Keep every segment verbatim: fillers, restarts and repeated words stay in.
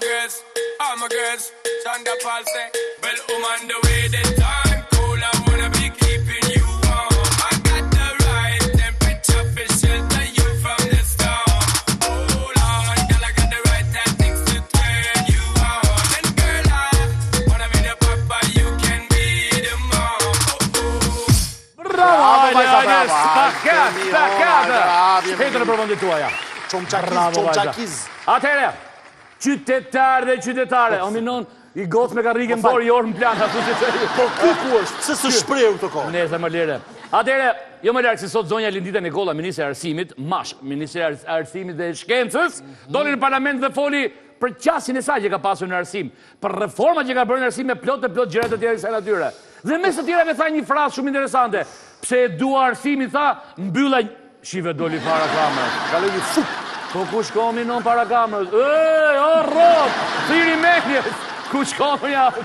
my girls, all my girls, Chanda Paul say, well, I'm on the way, the time cool, I wanna be keeping you warm. I got the right temperature for shelter you from the storm. Hold on, girl, I got the right tactics to turn you on. And girl, I wanna be the papa, you can be the mom. Oh, oh. Bravo, Vajza, stakat, stakat, shpejtë në përvëndit tuaja. Qomçakiz, atere, qytetarë dhe qytetare, ominon, i gotë me karrike më borë, i orë më planë, po kuku është, se së shpreu të kohë. Nese, më lire. Atere, jo më lirë, si sot zonja Lindita Nikolla, Ministre e Arsimit, MASH, Ministre e Arsimit dhe Shkencës, doli në parlament dhe foli për qasin e saj që ka pasur në Arsim, për reforma që ka bërë në Arsim me plot e plot gjërat e tjera kësaj natyre. Dhe mes të tjerave tha një frasë shumë interesante, pse e dua Arsimi, tha, mbylla Shive doli para kamerës. Kaloj një fup. Po ku shkomi non para kamerës? Ej, o rot! Thiri menjes! Ku shkomi jatë?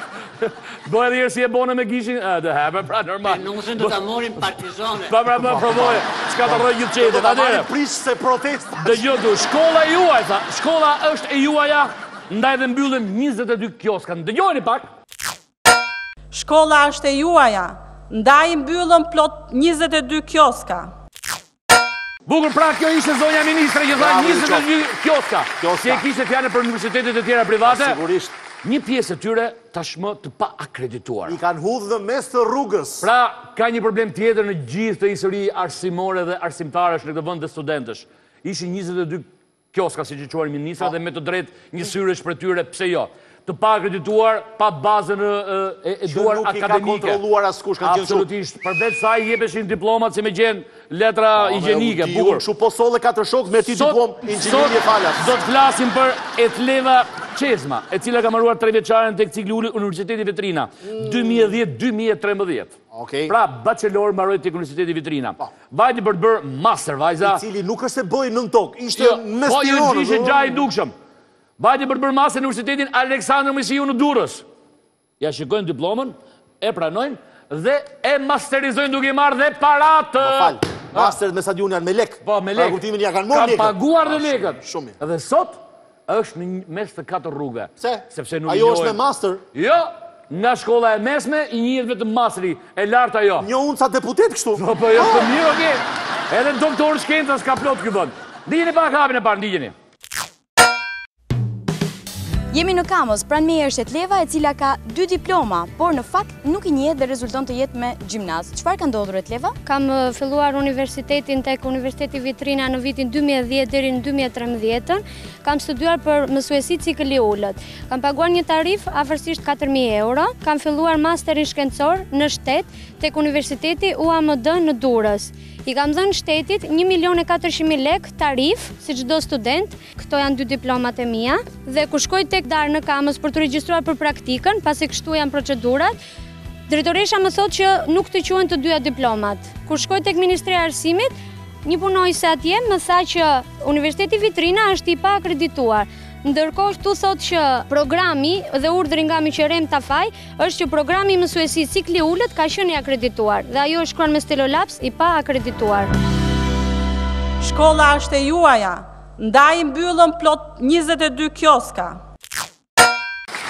Doj edhe jërë si e bonë me gishin? E, dhe hebe, pra normal. E nusën të të morim partizone. Pa pra pra provoje. Shka të rojë gjithë qetet. Dhe të marë prishë se protestat. Dhe gjëtu, shkolla e juaj, tha. Shkolla është e juaja. Ndaj dhe mbyllim njëzet e dy kioskan. Dhe gjojni pak. Shkolla është e juaja. Ndaj mbyllëm plot njëzet e dy kioska. Bukur, pra kjo ishte zonja ministre që tha njëzet e dy kioska, si e kishte fjale për universitetet e tjera private, një pjesë të tyre tashmë të pa akredituar. I kanë hudhë dhe mes të rrugës. Pra, ka një problem tjetër në gjithë të histori arsimore dhe arsimtarësh në këtë vënd dhe studentësh. Ishi njëzet e dy kioska, si që quajnë ministra, dhe me të drejtë një syresh për tyre, pse jo. Të pa akredituar, pa bazën e duar akademike. Që nuk i ka kontroluar askush, kanë gjithë shumë. Absolutisht, përveç sa i jepeshin diplomat që me gjenë letra higjenike, bukur. Shu posole katër shokë me ti diplom inxhinierje falas. Sot do të flasim për Etleva Çezma, e cila ka marruar tre vjeçaren tek cikli ulët Universiteti Vitrina, dy mijë e dhjetë dy mijë e trembëdhjetë. Pra, bachelor marroj tek Universiteti Vitrina. Vajti për të bërë master, vajza. I cili nuk është e bëj nën tokë, ishte mestionë. Vajti për të bërë masë në Universitetin Aleksandër Moisiu në Durrës. Ja shikojnë diplomën, e pranojnë dhe e masterizojnë duke i marrë dhe paratë. Po falë, masteret me stadion janë me lekë. Po, me lekë. Prakutimin ja kanë morë lekët. Ka paguar dhe lekët. Shumë. Dhe sot është në mes të katër rrugëve. Se? Sepse nuk i njojnë. Ajo është me master? Jo, nga shkolla e mesme i njëhet vetë masteri, e lartë ajo. Një unë sa deputet kështu. Po, jo, të mirë, oke. Edhe doktor shkencës ka plot këtë vënd. Ndijeni pak hapin e parë, ndijeni. Jemi në Kamëz, pranë meje është Etleva e cila ka dy diploma, por në fakt nuk i njihet dhe rezulton të jetë me gjimnaz. Çfarë ka ndodhur Etleva? Kam filluar universitetin tek Universiteti Vitrina në vitin dy mijë e dhjetë deri në dy mijë e trembëdhjetë. Kam studiuar për mësuesi cikël i ulët. Kam paguar një tarif afërsisht katër mijë euro. Kam filluar masterin shkencor në shtet tek Universiteti U A M D në Durrës. I kam dhënë shtetit një milion e katërqind mijë lekë tarif, si çdo student, këto janë dy diplomat e mia, dhe ku shkoj tek D A R në Kamëz për të regjistruar për praktikën, pasi kështu janë procedurat, drejtoresha më thotë që nuk të quhen të dyja diplomat. Kur shkoj tek Ministria e Arsimit, një punonjës atje më tha që Universiteti Vitrina është i pa akredituar. Ndërkohë këtu thotë që programi dhe urdhri nga Miqërem Tafaj është që programi mësuesi cikli ulët ka qenë i akredituar dhe ajo është shkruar me Stellolabs i pa akredituar. Shkolla është e juaja, ndaj mbyllën plot njëzet e dy kioska.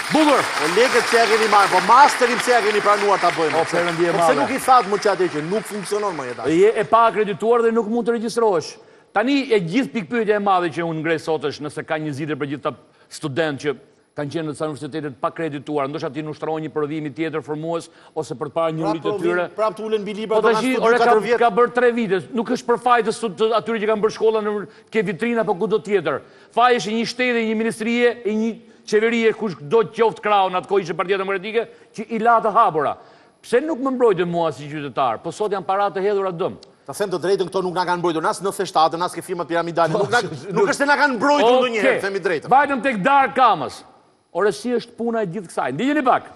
Bukur, lekët që e keni marrë, po masterim që e keni pranuar ta bëjmë. Përse nuk i thatë më që atë që nuk funksionon më jetë. Je e pa akredituar dhe nuk mund të regjistrohesh. Tani e gjithë pikpyetja e madhe që unë ngrej sot është nëse ka një zgjidhje për gjithë ta student që kanë qenë në disa universitete pa kredituar, ndoshta ti ushtrohen një prodhimi tjetër formues ose përpara një uritë të tyre. Prapë të ulën mbi libra do të studiojnë katër vjet. Ka bërë tre vite, nuk është për faj të atyre që kanë bërë shkolla në ke Vitrina apo kudo tjetër. Faji është një shteti, një ministrie, një qeveri e kushdo qoftë krau në atë kohë ishte Partia Demokratike që i la të hapura. Pse nuk më mbrojtën mua si qytetar? Po sot janë para të hedhura dëm. Ta sem të drejtën, këto nuk nga kanë mbrojtur, nësë nëntet e shtatë, nësë ke firmat piramidale, nuk është nga kanë mbrojtur në njëherë, themi drejtën. Vajtëm tek D A R Kamës, ore si është puna e gjithë kësaj, ndijeni pak.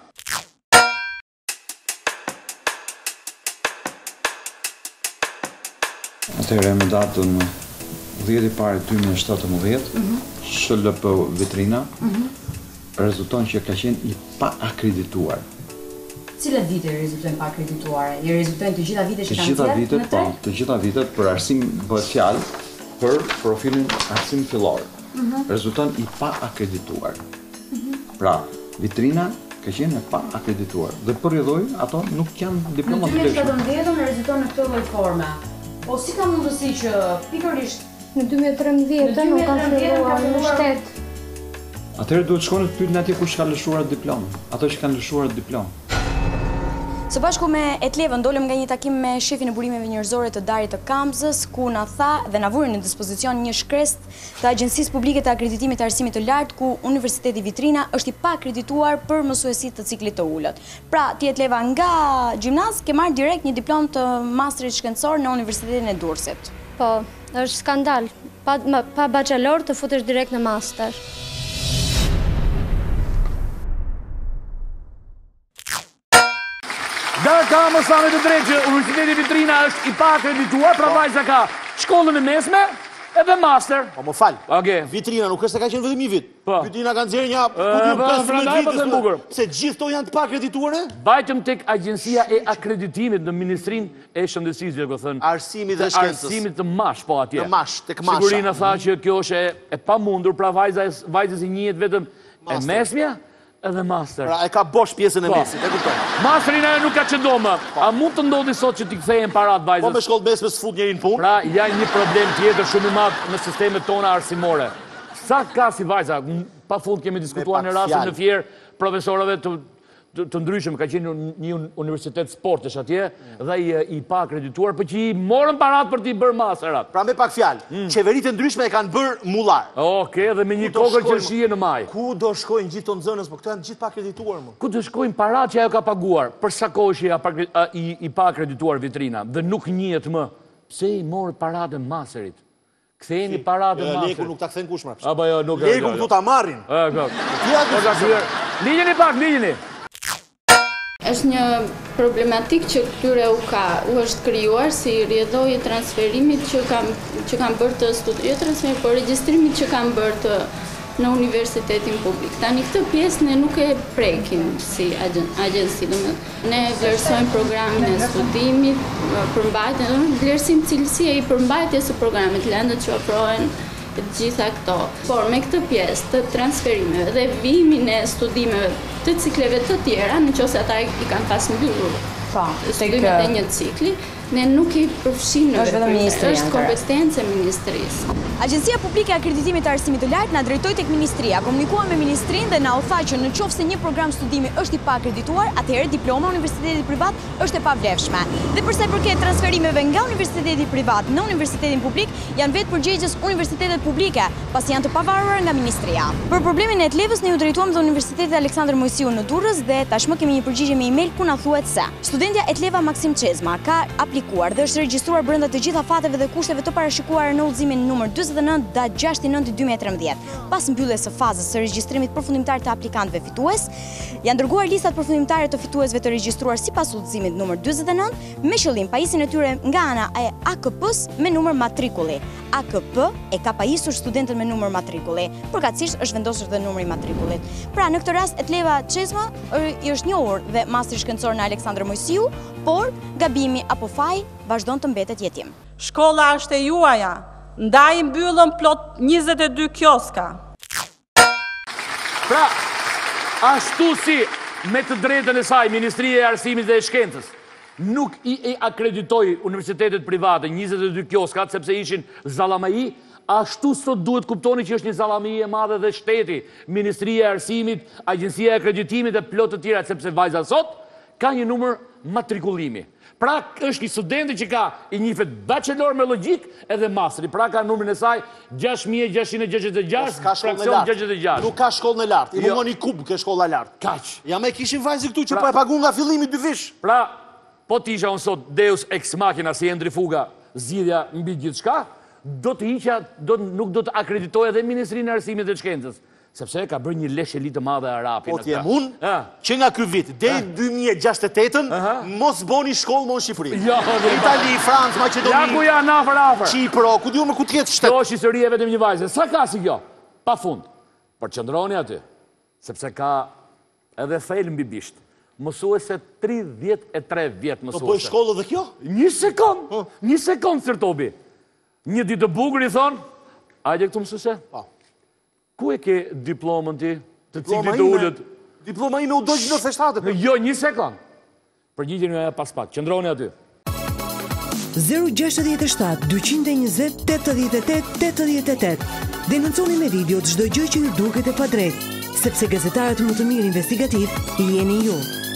Atere më datën dhjetë e parë dy mijë e shtatëmbëdhjetë, S L P Vitrina, rezulton që ka qenë i pa akredituar. Cila vite rezultojnë pa akredituare? I rezultojnë të gjitha vite që kanë tjertë në tre? Të gjitha vite për arsim bëhet fjallë për profilin arsim fillor. Rezultojnë i pa akredituar. Pra, Vitrina ka qenë e pa akredituar dhe përrjedhoi ato nuk kanë diploma të vlefshme. Në dy mijë e shtatëmbëdhjetë reziton në këtë lloj forme. Po si ka mundësi që pikërisht në dy mijë e trembëdhjetë nuk kanë filluar në shtet? Atëherë duhet shkonin të pyetni atje kush ka lëshuar diplomë, ato që kanë lëshuar diplomë. Së bashku me Etlevën dolëm nga një takim me shefin e burimeve njerëzore të Darit të Kamëzës, ku na tha dhe na vuri në dispozicion një shkresë të Agjencisë Publike të Akreditimit të Arsimit të Lartë, ku Universiteti Vitrina është i pa akredituar për mësuesit të ciklit të ulët. Pra, ti Etleva nga gjimnaz ke marrë direkt një diplomë të masterit shkencor në Universitetin e Durrësit. Po, është skandal. Pa, pa bachelor të futesh direkt në master. Dhe ka mësame të drejtë që Universiteti Vitrina është i pa akredituar, pra vajza ka shkollën e mesme edhe master. Po më falë, okay. Vitrina nuk është se ka qenë vetëm një vit. Vitrina kanë zirë një pesëmbëdhjetë vitës, se gjithë to janë të pa akredituare? Bajtëm tek Agjencia e Akreditimit në Ministrinë e Shëndetësisë, duke thënë Arsimit dhe Shkencës. Arsimit të MASH, po atje. Të MASH, tek MASH-a. Sigurina tha që kjo është e pamundur, pra vajzës i njihet vetëm e mesmja edhe master. Pra e ka bosh pjesën e mesit, e kuptoj. Masterin ajo nuk ka qëndoma. A mund të ndodhi sot që t'i kthejen parat vajzës? Po me shkollë mesme s'fut njërin punë. Pra janë një problem tjetër shumë i madh në sistemet tona arsimore. Sa ka si vajza, pa fund kemi diskutuar në rastin e fjerë profesorëve të të ndryshëm, ka qenë një universitet sportesh atje dhe i pa akredituar, për që i morën parat për t'i bërë masterat. Pra me pak fjalë, qeveritë ndryshme e kanë bërë mullar. Oke, dhe me një kokër që shije në maj. Ku do shkojnë gjithë të nxënës, po këto janë gjithë pa akredituar më? Ku do shkojnë parat që ajo ka paguar, përsa kohë që i pa akredituar Vitrina, dhe nuk njihet më, pse i morë parat e masterit? Kthejnë i parat e masterit. Leku nuk ta kthen kush më. Apo jo, nuk e. Leku këtu ta marrin. Ligjeni pak, ligjeni. Është një problematik që këtyre u ka, u është krijuar si rjedhoi i transferimit që kam që kam bërë të studioj transfer, por regjistrimit që kam bërë të në universitetin publik. Tani këtë pjesë ne nuk e prekim si agjenci, domethënë ne vlerësojmë programin e studimit, përmbajtjen, domethënë vlerësim cilësie i përmbajtjes së programit, lëndët që ofrohen të gjitha këto. Por me këtë pjesë të transferimeve dhe vijimin e studimeve të cikleve të tjera, nëse ata i kanë pas mbyllur studimet e një cikli, ne nuk i përfshijmë në vetë, është kompetencë e Ministrisë. Agjencia Publike e Akreditimit të Arsimit të Lartë na drejtoi tek Ministria, komunikua me Ministrinë dhe na u tha që nëse një program studimi është i pa akredituar, atëherë diploma e universitetit privat është e pavlefshme. Dhe përsa i përket transferimeve nga universiteti privat në universitetin publik, janë vetë përgjegjës universitetet publike, pasi janë të pavarura nga Ministria. Për problemin e Etlevës ne u drejtuam te Universiteti Aleksandër Moisiu në Durrës dhe tashmë kemi një përgjigje me email ku na thuhet se studentja Etleva Çezma ka dhe është regjistruar brenda të gjitha fateve dhe kushteve të parashikuara në udhëzimin numër dyzet e nëntë dash gjashtëdhjetë e nëntë dy mijë e trembëdhjetë. Pas mbylljes së fazës së regjistrimit përfundimtar të aplikantëve fitues, janë dërguar listat përfundimtare të fituesve të regjistruar sipas udhëzimit numër dyzet e nëntë me qëllim pajisjen e tyre nga ana e A K P-s me numër matrikulli. A K P e ka pajisur studentën me numër matrikulli. Përkatësisht është vendosur dhe numri i matrikullit. Pra në këtë rast Etleva Çezma është njohur dhe mastri shkencor në Aleksandër Moisiu, por gabimi apo faji vazhdon të mbetet jetim. Shkolla është e juaja, ndaj mbyllën plot njëzet e dy kioska. Pra, ashtu si me të drejtën e saj, Ministria e Arsimit dhe e Shkencës, nuk i e akreditoi universitetet private njëzet e dy kioskat, sepse ishin zallamai, ashtu sot duhet kuptoni që është një zallamai e madhe dhe shteti, Ministria e Arsimit, Agjencia e Akreditimit dhe plot të tjera, sepse vajza sot ka një numër matrikullimi. Pra është një studenti që ka i njifet bachelor me logjik edhe masteri. Pra ka numrin e saj gjashtë mijë e gjashtëqind e gjashtëdhjetë e gjashtë, fraksion gjashtëdhjetë e gjashtë. Nuk ka shkollë në lartë, i mungoni kub ke shkolla lartë. Kaç? Ja me kishin vajzi këtu që pa e paguan nga fillimi dy vish. Pra, po t'isha unë sot Deus Ex Machina si Endri Fuga, zgjidhja mbi gjithçka, do të hiqja, nuk do të akreditoja edhe Ministrinë e Arsimit dhe Shkencës. Sepse ka bërë një lesheli të madhe arapi. Po t'jem unë, që nga ky vit, deri dy mijë e gjashtëdhjetë e tetën, mos boni shkollë më në Shqipëri. Itali, Francë, Maqedoni, ja ku janë afër afër. Çipro, ku diu më ku t'jetë shtetë. Kjo është historia vetëm një vajze. Sa ka si kjo? Pa fund. Por qëndroni aty, sepse ka edhe fel mbi bisht. Mësuese tridhjetë e tre vjet mësuese. Po po shkollë edhe kjo? Një sekond, një sekond sër Tobi. Një ditë bukur i thon, hajde këtu mësuese. Po. Ku e ke diplomën ti? të ciklit të ullët. Diploma ime u dojgjë në seshtatët. Jo, një sekund. Përgjigjen e pas pak. Qëndroni aty. zero gjashtë shtat dyqind e njëzet tetëdhjetë e tetë tetëdhjetë e tetë Denonconi me video çdo gjë që ju duket e padrejtë, sepse gazetarët më të mirë investigativ jeni ju.